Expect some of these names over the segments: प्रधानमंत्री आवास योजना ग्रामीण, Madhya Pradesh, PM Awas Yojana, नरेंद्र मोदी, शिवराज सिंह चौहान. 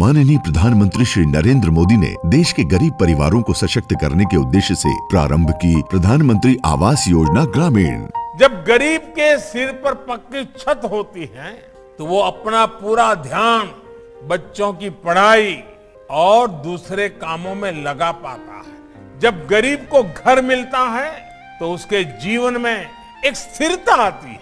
माननीय प्रधानमंत्री श्री नरेंद्र मोदी ने देश के गरीब परिवारों को सशक्त करने के उद्देश्य से प्रारंभ की प्रधानमंत्री आवास योजना ग्रामीण। जब गरीब के सिर पर पक्की छत होती है तो वो अपना पूरा ध्यान बच्चों की पढ़ाई और दूसरे कामों में लगा पाता है। जब गरीब को घर मिलता है तो उसके जीवन में एक स्थिरता आती है।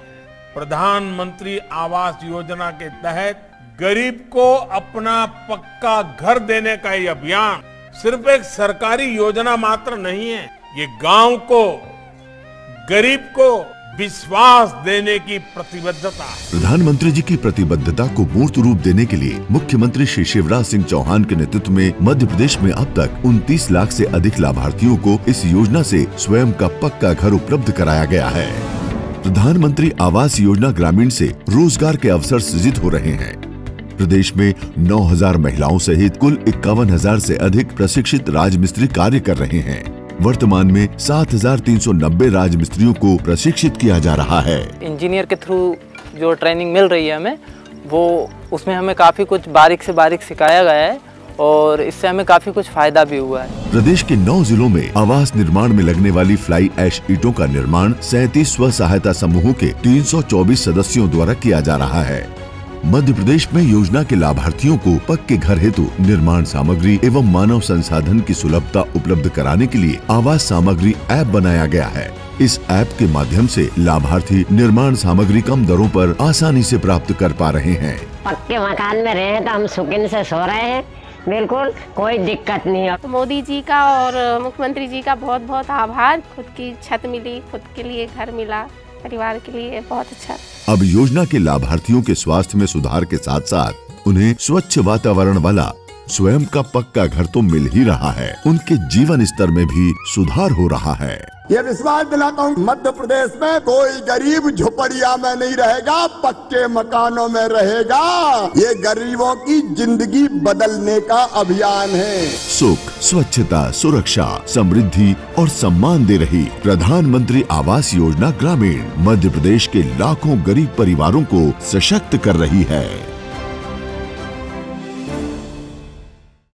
प्रधानमंत्री आवास योजना के तहत गरीब को अपना पक्का घर देने का ये अभियान सिर्फ एक सरकारी योजना मात्र नहीं है, ये गांव को, गरीब को विश्वास देने की प्रतिबद्धता है। प्रधानमंत्री जी की प्रतिबद्धता को मूर्त रूप देने के लिए मुख्यमंत्री श्री शिवराज सिंह चौहान के नेतृत्व में मध्य प्रदेश में अब तक 29 लाख से अधिक लाभार्थियों को इस योजना से स्वयं का पक्का घर उपलब्ध कराया गया है। प्रधानमंत्री आवास योजना ग्रामीण से रोजगार के अवसर सृजित हो रहे हैं। प्रदेश में 9000 महिलाओं सहित कुल 51,000 से अधिक प्रशिक्षित राजमिस्त्री कार्य कर रहे हैं। वर्तमान में 7,390 राजमिस्त्रियों को प्रशिक्षित किया जा रहा है। इंजीनियर के थ्रू जो ट्रेनिंग मिल रही है हमें, वो उसमें हमें काफी कुछ बारीक से बारीक सिखाया गया है और इससे हमें काफी कुछ फायदा भी हुआ है। प्रदेश के 9 जिलों में आवास निर्माण में लगने वाली फ्लाई ऐश ईटों का निर्माण 37 स्व सहायता समूहों के 324 सदस्यों द्वारा किया जा रहा है। मध्य प्रदेश में योजना के लाभार्थियों को पक्के घर हेतु निर्माण सामग्री एवं मानव संसाधन की सुलभता उपलब्ध कराने के लिए आवास सामग्री ऐप बनाया गया है। इस ऐप के माध्यम से लाभार्थी निर्माण सामग्री कम दरों पर आसानी से प्राप्त कर पा रहे हैं। पक्के मकान में रहे तो हम सुकून से सो रहे हैं, बिल्कुल कोई दिक्कत नहीं है। मोदी जी का और मुख्यमंत्री जी का बहुत बहुत आभार। खुद की छत मिली, खुद के लिए घर मिला, परिवार के लिए बहुत अच्छा। अब योजना के लाभार्थियों के स्वास्थ्य में सुधार के साथ साथ उन्हें स्वच्छ वातावरण वाला स्वयं का पक्का घर तो मिल ही रहा है, उनके जीवन स्तर में भी सुधार हो रहा है। ये विश्वास दिलाता हूँ मध्य प्रदेश में कोई गरीब झोपड़िया में नहीं रहेगा, पक्के मकानों में रहेगा। ये गरीबों की जिंदगी बदलने का अभियान है। सुख, स्वच्छता, सुरक्षा, समृद्धि और सम्मान दे रही प्रधानमंत्री आवास योजना ग्रामीण मध्य प्रदेश के लाखों गरीब परिवारों को सशक्त कर रही है।